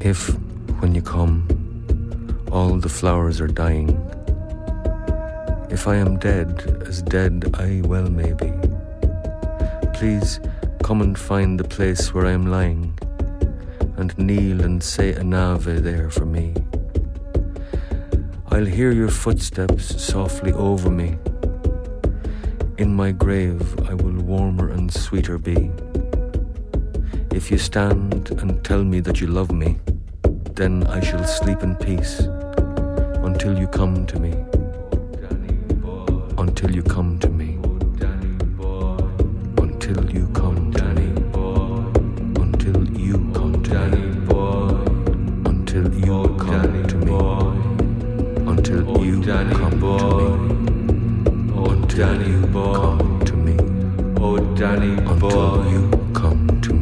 If, when you come, all the flowers are dying, if I am dead, as dead I well may be, please come and find the place where I am lying, and kneel and say an Ave there for me. I'll hear your footsteps softly over me. In my grave I will warmer and sweeter be. If you stand and tell me that you love me, then I shall sleep in peace until you come to me. Until you come to me. Until you come to me. Until you come to me. Until you come to me. Until you come to me. Until you come to me. Until you come to me.